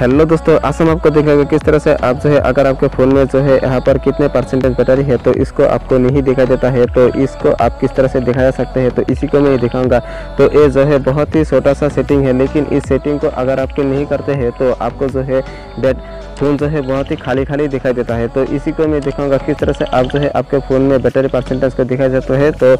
Hello दोस्तों, आज हम आपको दिखाएंगे किस तरह से आप जो है अगर आपके फ़ोन में जो है यहाँ पर कितने परसेंटेज बैटरी है तो इसको आपको नहीं दिखाई देता है तो इसको आप किस तरह से दिखाया सकते हैं तो इसी को मैं ये दिखाऊंगा। तो ये जो है बहुत ही छोटा सा सेटिंग है, लेकिन इस सेटिंग को अगर आप नहीं करते हैं तो आपको जो है फ़ोन जो है बहुत ही खाली खाली दिखाई देता है। तो इसी को मैं दिखाऊँगा किस तरह से आप जो है आपके फ़ोन में बैटरी परसेंटेज को दिखाया जाता है। तो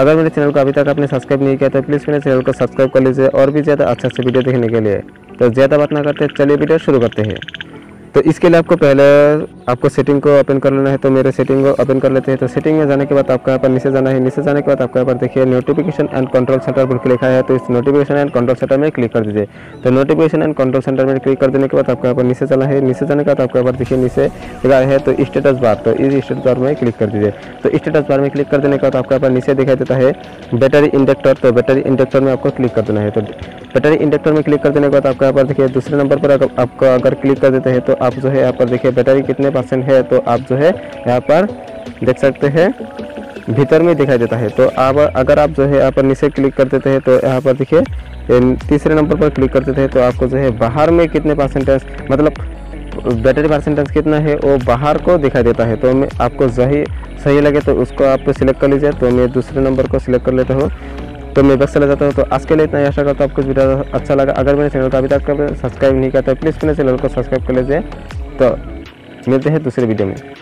अगर मेरे चैनल को अभी तक आपने सब्सक्राइब नहीं किया तो प्लीज़ मेरे चैनल को सब्सक्राइब कर लीजिए और भी ज़्यादा अच्छा से वीडियो देखने के लिए। तो ज़्यादा बात ना करते चलिए वीडियो शुरू करते हैं। तो इसके लिए आपको पहले आपको सेटिंग को ओपन कर लेना है। तो मेरे सेटिंग को ओपन कर लेते हैं। तो सेटिंग में जाने के बाद आपको यहाँ पर नीचे जाना है। नीचे जाने के बाद आपको यहाँ पर देखिए नोटिफिकेशन एंड कंट्रोल सेंटर पर लिखा है, तो इस नोटिफिकेशन एंड कंट्रोल सेंटर में क्लिक कर दीजिए। तो नोटिफिकेशन एंड कंट्रोल सेंटर में क्लिक कर देने के बाद आपको यहाँ पर नीचे जाना है। नीचे जाने के बाद आपको यहाँ पर देखिए नीचे लिखा है तो स्टेटस बार, तो इस स्टेटस बार में क्लिक कर दीजिए। तो स्टेटस बार में क्लिक कर देने के बाद आपको यहाँ पर नीचे दिखाई देता है बैटरी इंडक्टर, तो बैटरी इंडक्टर में आपको क्लिक कर देना है। तो बैटरी इंडक्टर में क्लिक कर देने के बाद आपको यहाँ पर देखिए दूसरे नंबर पर आपको अगर क्लिक कर देते हैं तो आप जो है यहाँ पर देखिए बैटरी कितने परसेंट है तो आप जो है यहाँ पर देख सकते हैं भीतर में दिखाई देता है। तो आप अगर आप जो है यहाँ पर नीचे क्लिक कर देते हैं तो यहाँ पर देखिए तीसरे नंबर पर क्लिक कर देते हैं तो आपको जो है बाहर में कितने परसेंटेज मतलब बैटरी परसेंटेज कितना है वो बाहर को दिखाई देता है। तो मैं आपको सही लगे तो उसको आप सिलेक्ट कर लीजिए। तो मैं दूसरे नंबर को सिलेक्ट कर लेता हूँ। तो मैं बस चला जाता हूँ। तो आज के लिए इतना ही। आशा करता हूँ आपको वीडियो अच्छा लगा। अगर मेरे चैनल को अभी तक सब्सक्राइब नहीं किया तो प्लीज़ मेरे चैनल को सब्सक्राइब कर लीजिए। तो मिलते हैं दूसरे वीडियो में।